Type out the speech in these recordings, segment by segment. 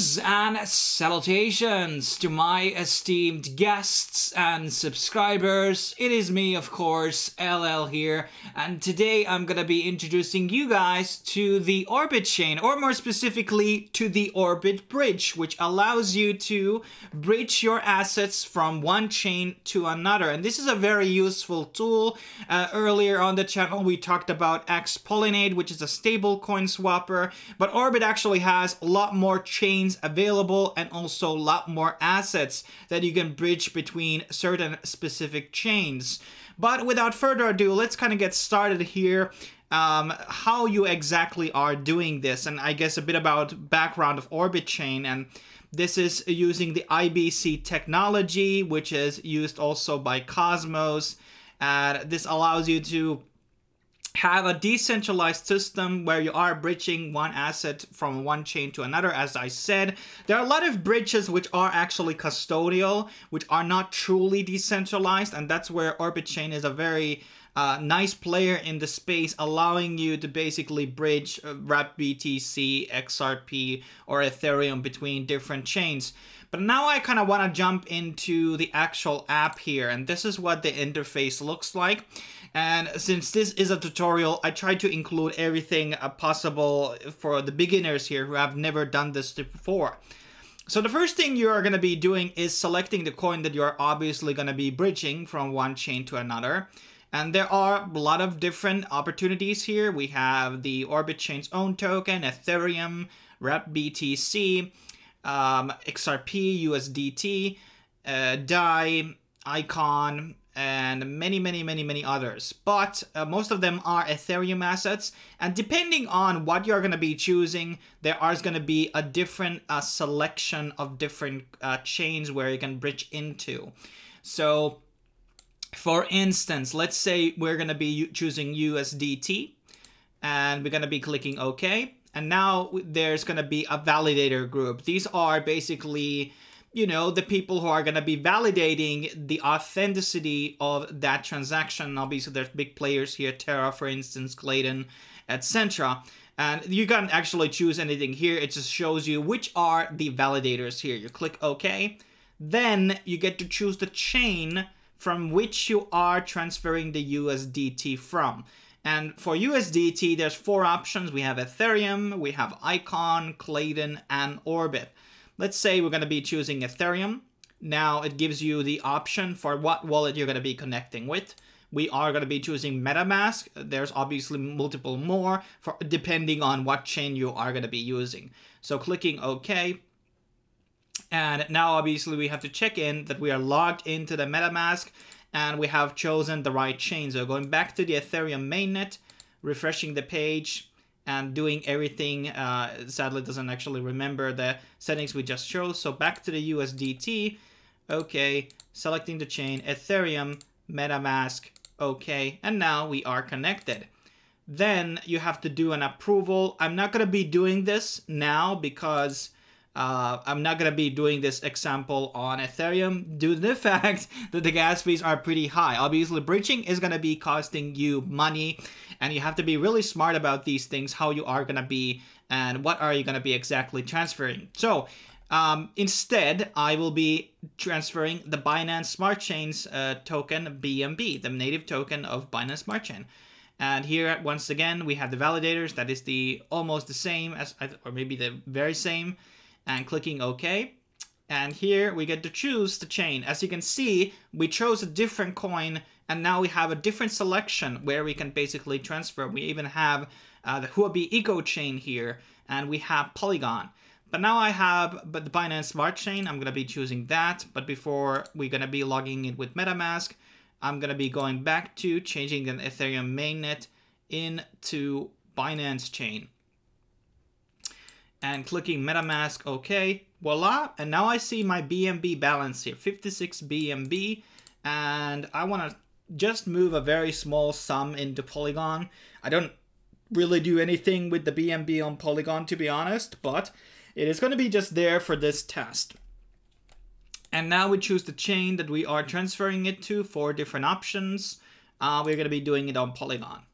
Greetings and salutations to my esteemed guests and subscribers. It is me, of course, LL here, and today I'm gonna be introducing you guys to the Orbit Chain, or more specifically to the Orbit Bridge, which allows you to bridge your assets from one chain to another. And this is a very useful tool. Earlier on the channel we talked about X-Pollinate, which is a stablecoin swapper, but Orbit actually has a lot more chains available and also a lot more assets that you can bridge between certain specific chains. But without further ado, let's kind of get started here. How you exactly are doing this, and I guess a bit about background of Orbit Chain. And this is using the IBC technology, which is used also by Cosmos. This allows you to have a decentralized system where you are bridging one asset from one chain to another. As I said, there are a lot of bridges which are actually custodial, which are not truly decentralized, and that's where Orbit Chain is a very nice player in the space, allowing you to basically bridge RepBTC, XRP, or Ethereum between different chains. But now I kind of want to jump into the actual app here, and this is what the interface looks like. And since this is a tutorial, I try to include everything possible for the beginners here who have never done this before. So the first thing you are going to be doing is selecting the coin that you're obviously going to be bridging from one chain to another. And there are a lot of different opportunities here. We have the Orbit Chain's own token, Ethereum, RepBTC, XRP, USDT, DAI, ICON, and many others. But most of them are Ethereum assets, and depending on what you're going to be choosing, there is going to be a different selection of different chains where you can bridge into. So for instance, let's say we're going to be choosing USDT, and we're going to be clicking OK. And now there's going to be a validator group. These are basically, you know, the people who are going to be validating the authenticity of that transaction. Obviously, there's big players here, Terra, for instance, Klaytn, etc. And you can actually choose anything here. It just shows you which are the validators here. You click OK. Then you get to choose the chain from which you are transferring the USDT from. And for USDT, there's four options. We have Ethereum, we have Icon, Klaytn, and Orbit. Let's say we're going to be choosing Ethereum. Now it gives you the option for what wallet you're going to be connecting with. We are going to be choosing MetaMask. There's obviously multiple more for depending on what chain you are going to be using. So clicking OK. And now obviously we have to check in that we are logged into the MetaMask and we have chosen the right chain. So going back to the Ethereum mainnet, refreshing the page and doing everything. Sadly, it doesn't actually remember the settings we just chose. So back to the USDT. Okay, selecting the chain, Ethereum, MetaMask. Okay, and now we are connected. Then you have to do an approval. I'm not going to be doing this now because I'm not going to be doing this example on Ethereum due to the fact that the gas fees are pretty high. Obviously, bridging is going to be costing you money, and you have to be really smart about these things, how you are going to be and what are you going to be exactly transferring. So instead, I will be transferring the Binance Smart Chain's token, BNB, the native token of Binance Smart Chain. And here, once again, we have the validators. That is the almost the same as, or maybe the very same. And clicking OK. And here we get to choose the chain. As you can see, we chose a different coin, and now we have a different selection where we can basically transfer. We even have the Huobi Eco Chain here, and we have Polygon. But now I have the Binance Smart Chain. I'm going to be choosing that. But before we're going to be logging in with MetaMask, I'm going to be going back to changing an Ethereum mainnet into Binance Chain. And clicking MetaMask, OK, voila. And now I see my BNB balance here, 56 BNB. And I want to just move a very small sum into Polygon. I don't really do anything with the BNB on Polygon, to be honest, but it is going to be just there for this test. And now we choose the chain that we are transferring it to, four different options. We're going to be doing it on Polygon.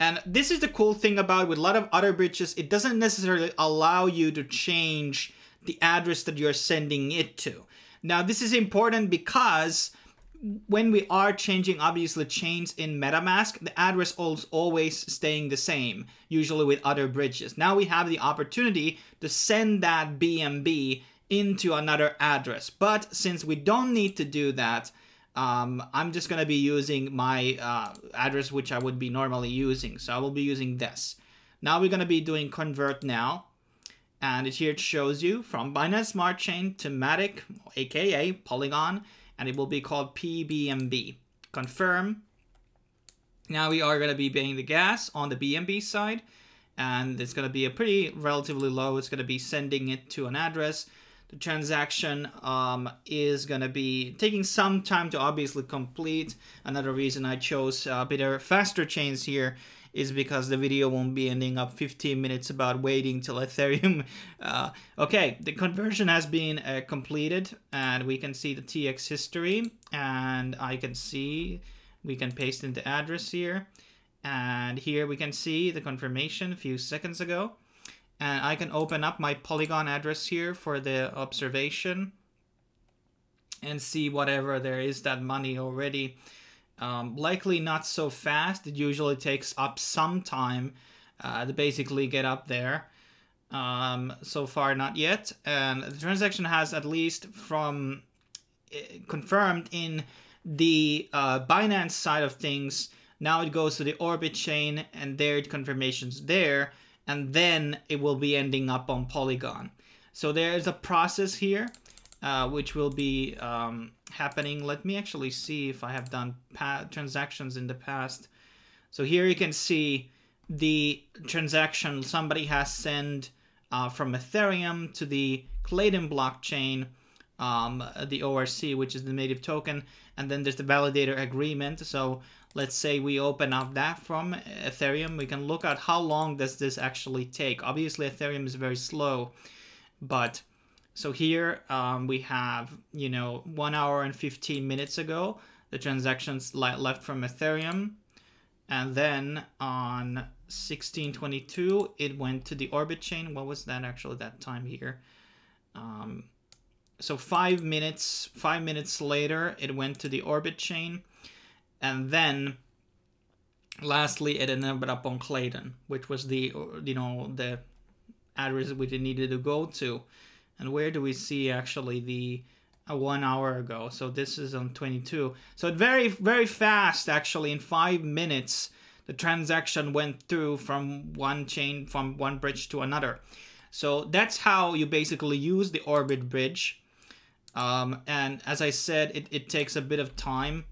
And this is the cool thing about with a lot of other bridges, it doesn't necessarily allow you to change the address that you're sending it to. Now, this is important because when we are changing, obviously, chains in MetaMask, the address is always staying the same, usually with other bridges. Now we have the opportunity to send that BNB into another address. But since we don't need to do that, I'm just going to be using my address, which I would be normally using. So I will be using this. Now we're going to be doing convert now. And here it shows you from Binance Smart Chain to Matic, aka Polygon, and it will be called PBMB. Confirm. Now we are going to be paying the gas on the BNB side, and it's going to be a pretty relatively low. It's going to be sending it to an address. The transaction is going to be taking some time to obviously complete. Another reason I chose a bit of faster chains here is because the video won't be ending up 15 minutes about waiting till Ethereum. Okay, the conversion has been completed, and we can see the TX history, and I can see we can paste in the address here, and here we can see the confirmation a few seconds ago. And I can open up my Polygon address here for the observation and see whatever there is that money already. Likely not so fast. It usually takes up some time to basically get up there. So far, not yet. And the transaction has at least from confirmed in the Binance side of things. Now it goes to the Orbit chain, and there it confirmations there, and then it will be ending up on Polygon. So there is a process here, which will be happening. Let me actually see if I have done transactions in the past. So here you can see the transaction somebody has sent from Ethereum to the Klaytn blockchain, the ORC, which is the native token, and then there's the validator agreement. So let's say we open up that from Ethereum. We can look at how long does this actually take. Obviously, Ethereum is very slow, but so here we have, 1 hour and 15 minutes ago, the transactions left from Ethereum. And then on 16/22, it went to the Orbit chain. What was that actually that time here? So 5 minutes later, it went to the Orbit chain. And then lastly, it ended up on Klaytn, which was the, the address which it needed to go to. And where do we see actually the 1 hour ago? So this is on 22. So it very, very fast, actually. In 5 minutes, the transaction went through from one chain, from one bridge to another. So that's how you basically use the Orbit Bridge. And as I said, it takes a bit of time.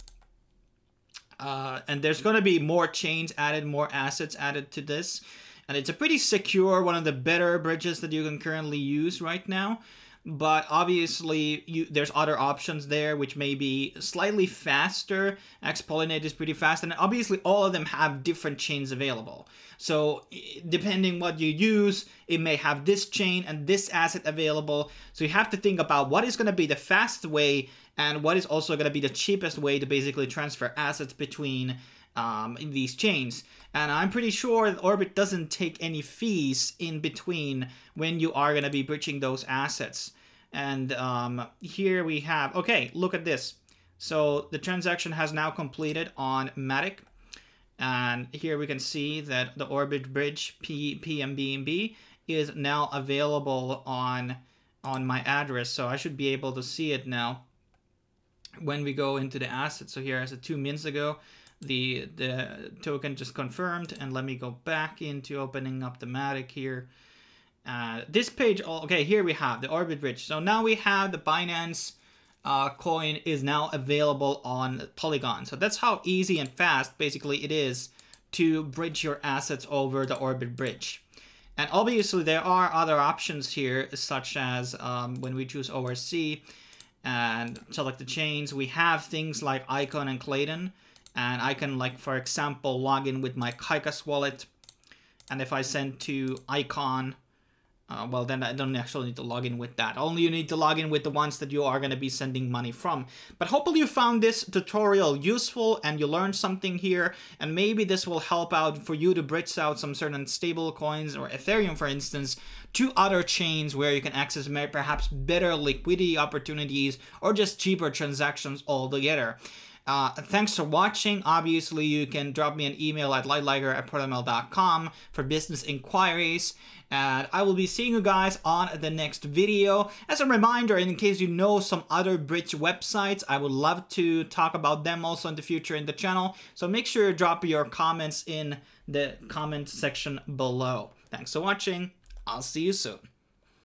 And there's going to be more chains added, more assets added to this. And it's a pretty secure, one of the better bridges that you can currently use right now. But obviously, there's other options there, which may be slightly faster. X-Pollinate is pretty fast. And obviously, all of them have different chains available. So depending what you use, it may have this chain and this asset available. So you have to think about what is going to be the fast way and what is also going to be the cheapest way to basically transfer assets between in these chains. And I'm pretty sure that Orbit doesn't take any fees in between when you are going to be bridging those assets. And here we have, okay, look at this. So the transaction has now completed on Matic. And here we can see that the Orbit Bridge PBMB is now available on my address. So I should be able to see it now when we go into the asset. So here as of 2 minutes ago, the token just confirmed, and let me go back into opening up the Matic here. This page, okay, here we have the Orbit Bridge. So now we have the Binance coin is now available on Polygon. So that's how easy and fast basically it is to bridge your assets over the Orbit Bridge. And obviously there are other options here, such as when we choose ORC and select the chains, we have things like ICON and Klaytn. And I can, like, for example, log in with my Kaikas wallet. And if I send to ICON, well, then I don't actually need to log in with that. Only you need to log in with the ones that you are going to be sending money from. But hopefully you found this tutorial useful and you learned something here. And maybe this will help out for you to bridge out some certain stable coins or Ethereum, for instance, to other chains where you can access perhaps better liquidity opportunities or just cheaper transactions altogether. Thanks for watching. Obviously, you can drop me an email at liteliger@protml.com for business inquiries. And I will be seeing you guys on the next video. As a reminder, in case you know some other bridge websites, I would love to talk about them also in the future in the channel. So make sure you drop your comments in the comment section below. Thanks for watching. I'll see you soon.